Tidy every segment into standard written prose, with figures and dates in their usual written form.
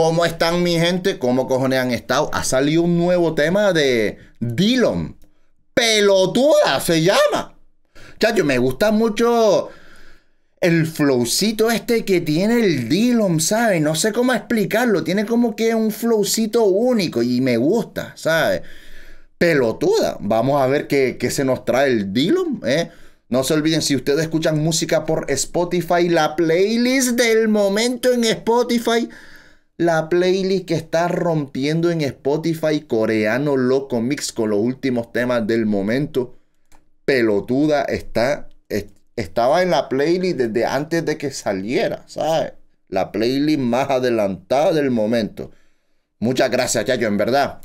¿Cómo están mi gente? ¿Cómo cojones han estado? Ha salido un nuevo tema de Dillom. Pelotuda se llama. Chacho, me gusta mucho el flowcito este que tiene el Dillom, ¿sabes? No sé cómo explicarlo. Tiene como que un flowcito único y me gusta, ¿sabes? Pelotuda. Vamos a ver qué se nos trae el Dillom, ¿eh? No se olviden, si ustedes escuchan música por Spotify, la playlist del momento en Spotify, la playlist que está rompiendo en Spotify, coreano loco mix con los últimos temas del momento. Pelotuda estaba en la playlist desde antes de que saliera, ¿sabes? La playlist más adelantada del momento. Muchas gracias, chacho, en verdad.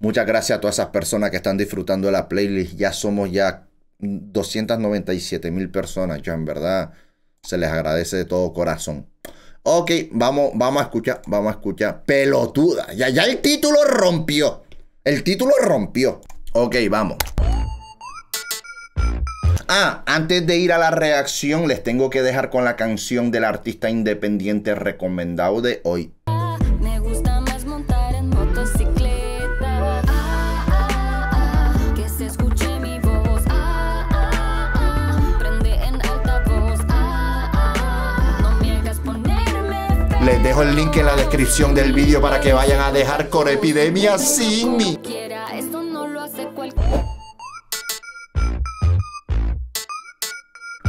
Muchas gracias a todas esas personas que están disfrutando de la playlist. Ya somos 297.000 personas, yo en verdad se les agradece de todo corazón. Ok, vamos a escuchar Pelotuda. Ya el título rompió. Ok, vamos. Ah, antes de ir a la reacción, les tengo que dejar con la canción del artista independiente recomendado de hoy. Me gusta más montar en motocicleta. Que se escuche. Les dejo el link en la descripción del vídeo para que vayan a dejar Corepidemia sin mí.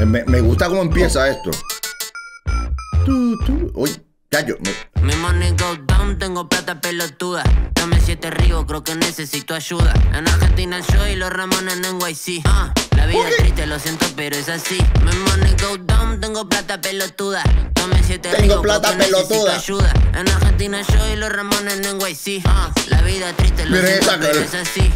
Me gusta cómo empieza esto. Uy, callo. Mi money go down, tengo plata pelotuda. Dame 7 ríos, creo que necesito ayuda. En Argentina yo y los Ramones en NYC. La vida es triste, lo siento, pero es así. Mi money go down, tengo plata pelotuda. Dame 7 ríos, tengo plata pelotuda. Ayuda. En Argentina yo y los Ramones en NYC. La vida es triste, lo siento, pero es así.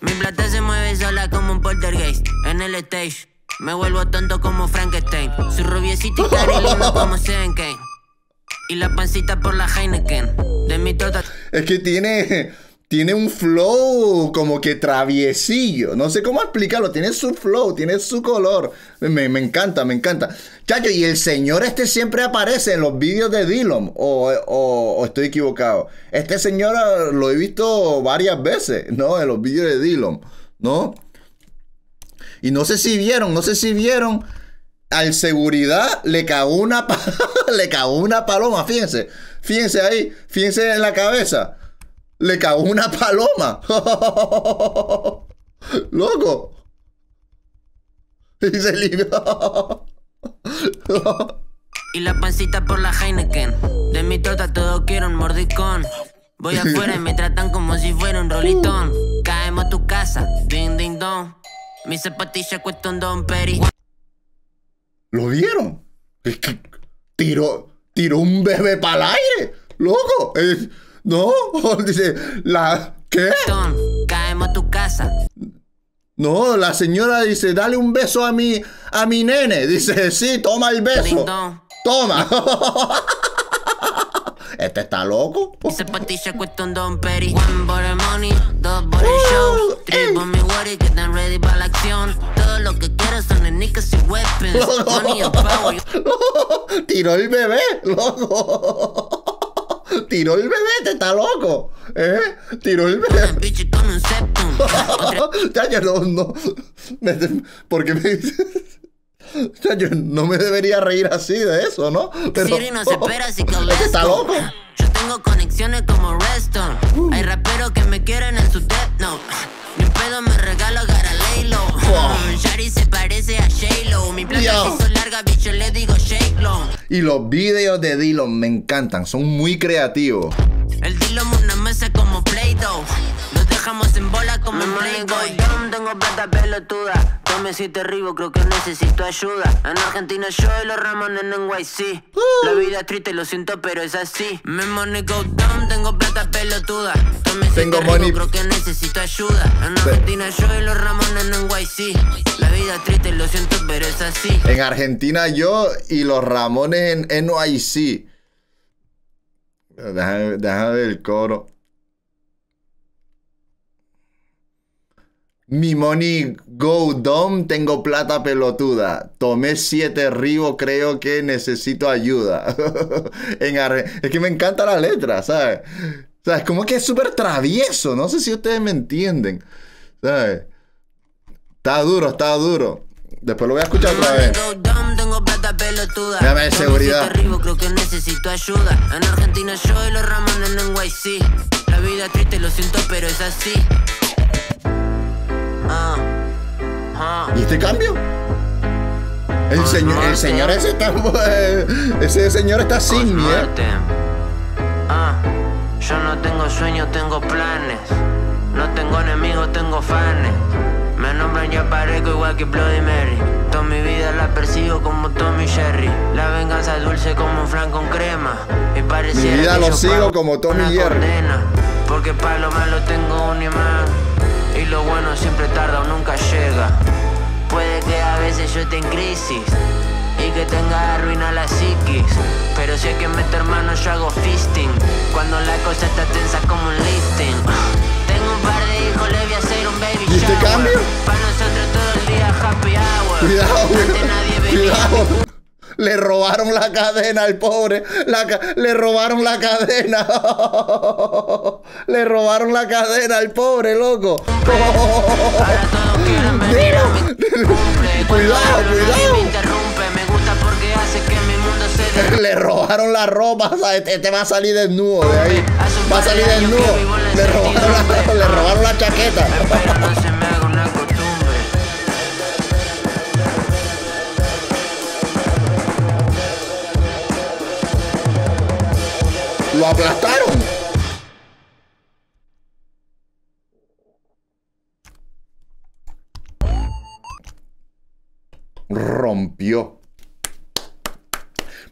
Mi plata se mueve sola como un poltergeist. En el stage, me vuelvo tonto como Frankenstein. Su rubiecito y carilino como Seven Kane. Y la pancita por la Heineken. De mi torta. Es que tiene un flow como que traviesillo. No sé cómo explicarlo. Tiene su flow, tiene su color. Me encanta, me encanta. Chacho, y el señor este siempre aparece en los vídeos de Dillom. O estoy equivocado. Este señor lo he visto varias veces, ¿no? En los vídeos de Dillom, ¿no? Y no sé si vieron. Al seguridad le cagó una paloma, fíjense ahí, fíjense en la cabeza. Le cagó una paloma. Loco. Y se libró. Y la pancita por la Heineken. De mi torta todo quiero un mordiscón. Voy afuera y me tratan como si fuera un rolitón. Caemos a tu casa, ding ding dong. Mi zapatilla cuesta un Don Peri. ¿Lo vieron? Es que tiró un bebé para el aire. ¡Loco! No, dice, ¿qué? Caemos a tu casa. No, la señora dice, dale un beso a mi nene. Dice, sí, toma el beso. Toma. Este está loco. Zapatilla cuesta un Don Peri. One body money, dos body show. Tres por mi worry, que están ready para la acción. Todo lo que quiero son el niggas y weapons. Money and power. Tiró el bebé, loco. Tiró el bebé, te está loco. Tiró el bebé. Chacho, no. Porque me dices. Yo no me debería reír así de eso, ¿no? Pero Siri no se espera, así que está loco. Yo tengo conexiones como Redstone. Hay raperos que me quieren en su death note. Ni un pedo me regalo Garalelo. Shari se parece a J-Lo. Mi placa se hizo larga, bicho, le digo J-Lo. Y los videos de Dillom me encantan, son muy creativos. El Dillom una mesa como Play-Doh. Los dejamos en bola como en Playboy. Yo no tengo plata pelotuda. Dame 7 ribos, creo que necesito ayuda. En Argentina yo y los Ramones en NYC. La vida es triste, lo siento, pero es así. Me money go down, tengo plata pelotuda. Dame 7 ribos, creo que necesito ayuda. En Argentina yo y los Ramones en NYC. La vida es triste, lo siento, pero es así. En Argentina yo y los Ramones en NYC. Déjame ver el coro. Mi money go dumb, tengo plata pelotuda. Tomé 7 ribos, creo que necesito ayuda. Es que me encanta la letra, ¿sabes? O sea, es como que es súper travieso. No sé si ustedes me entienden. ¿Sabes? Está duro, está duro. Después lo voy a escuchar otra vez. Dame de seguridad. Creo que necesito ayuda. En Argentina yo y los Ramones en NYC. La vida triste, lo siento, pero es así. ¿Y este cambio? El señor ese está... Ese señor está sin miedo. Yo no tengo sueños, tengo planes. No tengo enemigos, tengo fans. Me nombran y aparezco igual que Bloody Mary. Toda mi vida la persigo como Tommy Jerry. La venganza dulce como un flan con crema. Y pareciera mi vida que lo sigo como Tommy Jerry. Porque para lo malo tengo un imán. Y lo bueno siempre tarda o nunca llega. Puede que a veces yo esté en crisis y que tenga arruina la psiquis, pero si hay que meter mano yo hago fisting. Cuando la cosa está tensa como un lifting. Tengo un par de hijos, les voy a hacer un baby shower. ¿Y este cambio? Para nosotros todo el día happy hour. Cuidado, cuidado. Le robaron la cadena al pobre. Le robaron la cadena. Le robaron la cadena al pobre, loco. Ahora todos quieren venir a mi cumple. Cuidado, cuidado. Le robaron la ropa, o sea, este va a salir desnudo de ahí. Va a salir desnudo. Le robaron la chaqueta. Lo aplastaron. Rompió.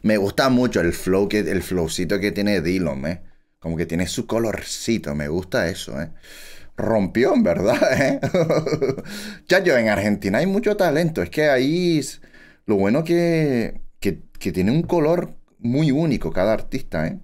Me gusta mucho el flow, el flowcito que tiene Dillom, ¿eh? Como que tiene su colorcito, me gusta eso, ¿eh? Rompió, en verdad, ¿eh? Chacho, en Argentina hay mucho talento. Es que ahí lo bueno que tiene un color muy único cada artista, ¿eh?